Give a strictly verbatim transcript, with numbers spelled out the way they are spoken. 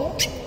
Oh.